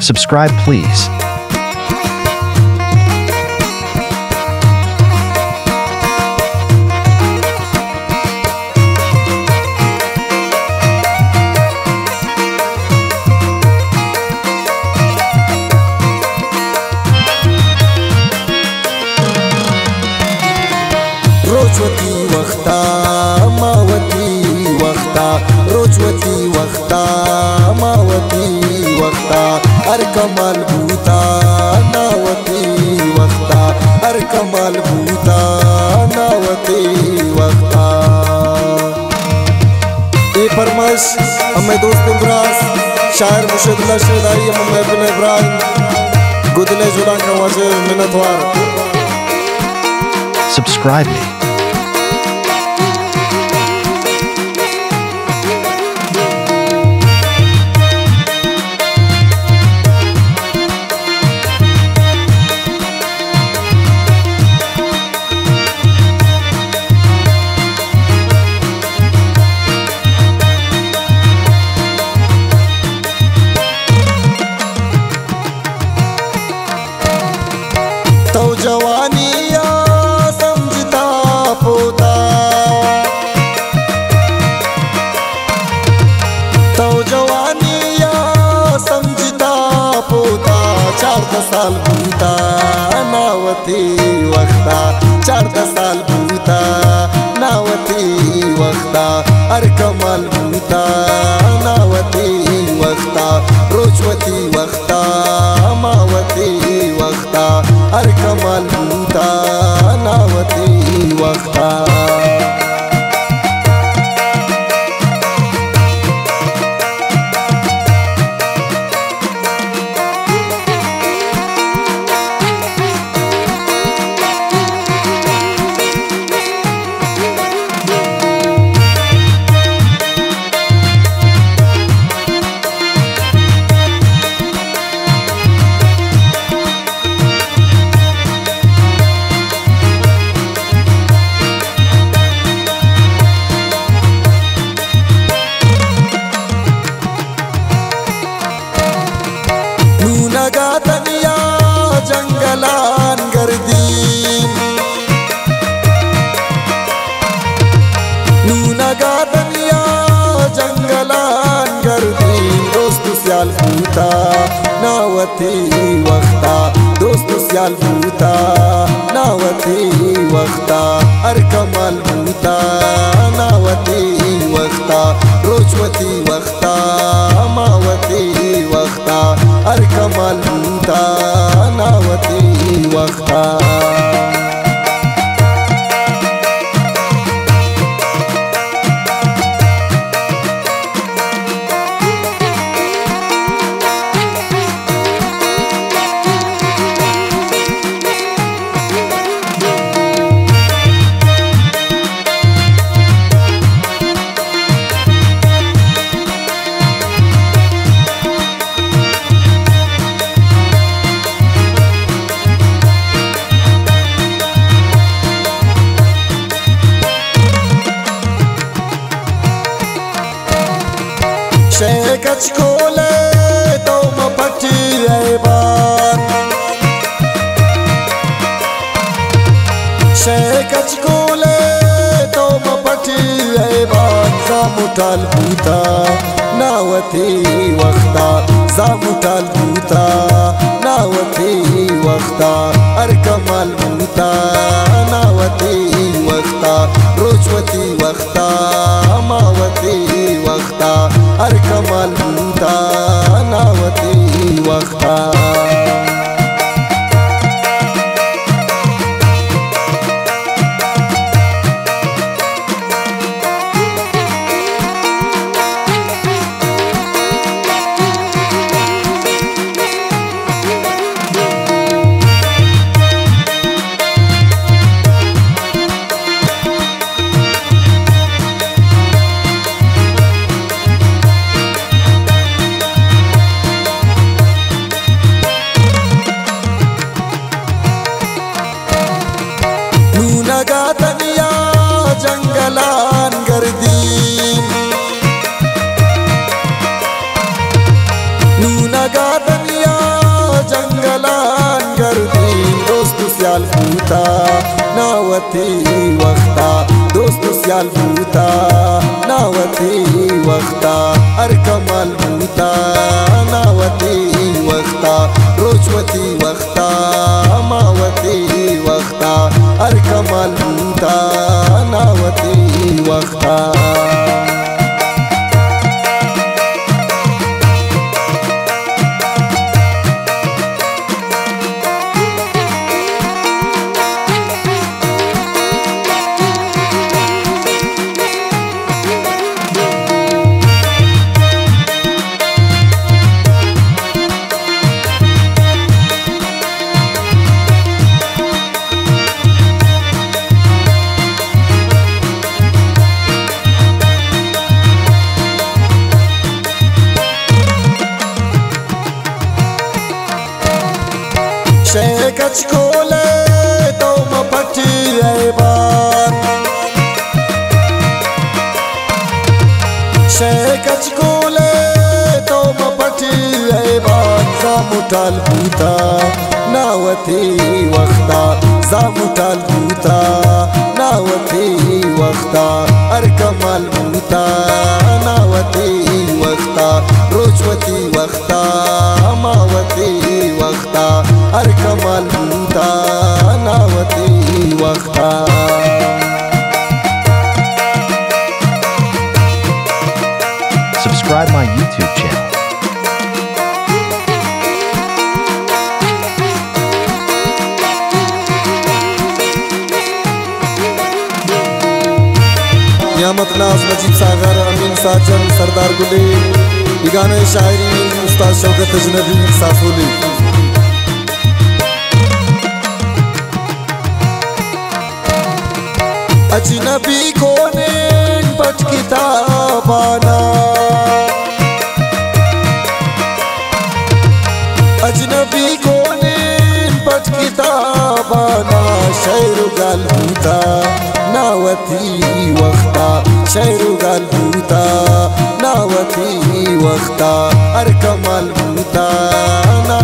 Subscribe, please. रोच वती वख्ता मावती वख्ता, रोच वती वख्ता मावती वख्ता, हर कमाल भूता नावती वख्ता, हर कमाल भूता नावती वख्ता। ये फरमाइश हमें दोस्त इब्राज शायर मुशदला शेदारी हमें अपने इब्राज गुदले जुड़ा का वजह मिन्नतवार। सब्सक्राइब मी। तो जवानिया समझता पोता, तो जवानिया समझता पोता, चार दस साल भूता नावती वख्ता, चार दस साल भूता नावती वख्ता, हर कमाल भूता नावती वख्ता, रोच वती वख्ता मावती वख्ता, हर कमाल भूता नावती वख्ता। तनिया जंगलान गर्दी नूनगा तनिया जंगलान गर्दी, दोस्त स्याल भूता नावती वख्ता, दोस्त स्याल भूता नावती वख्ता, हर कमाल भूता नावती वख्ता, रोच वती वख्ता मावती वख्ता, हर कमाल भूता नावती वख्ता। शेकच कोले तुम पटी रेबान, शेकच कोले तुम पटी रेबान, जामुटाल भूता नावती वख्ता, जामुटाल भूता नावती वख्ता, हर कमाल भूता नावती वख्ता, रोच वती वख्ता मावती वख्ता, हर कमाल भूता नावती वख्ता। नूनगा तनिया जंगलान गर्दी नूनगा तनिया जंगलान कर दी दोस्त स्याल पूता नावती वख्ता दोस्त स्याल पूता नावती वख्ता हर कमाल पूता नावती वख्ता रोच वती वख्ता मावती वख्ता हर कमाल पूता नावती वख्ता शेकच खोले तो मपटी बार शेकच खोले तो मपटी बार जामुटाल पूता नावती वख्ता जामुटाल पूता नावती वख्ता हर कमाल पूता नावती वख्ता रोच वती वख्ता मावती वख्ता हर कमाल पूता नावती वख्ता Subscribe my YouTube channel. नियामत नाज नजीब सागर अमीन साजन सरदार गुले गाने शायरी उस्ताद शौकत अजनबी साफोली अजनबी को ने पट किताबाना अजनबी को ने पट किताबाना शेर गाल पूता नावती वख्ता शेर गाल पूता नावती वख्ता हर कमाल पूता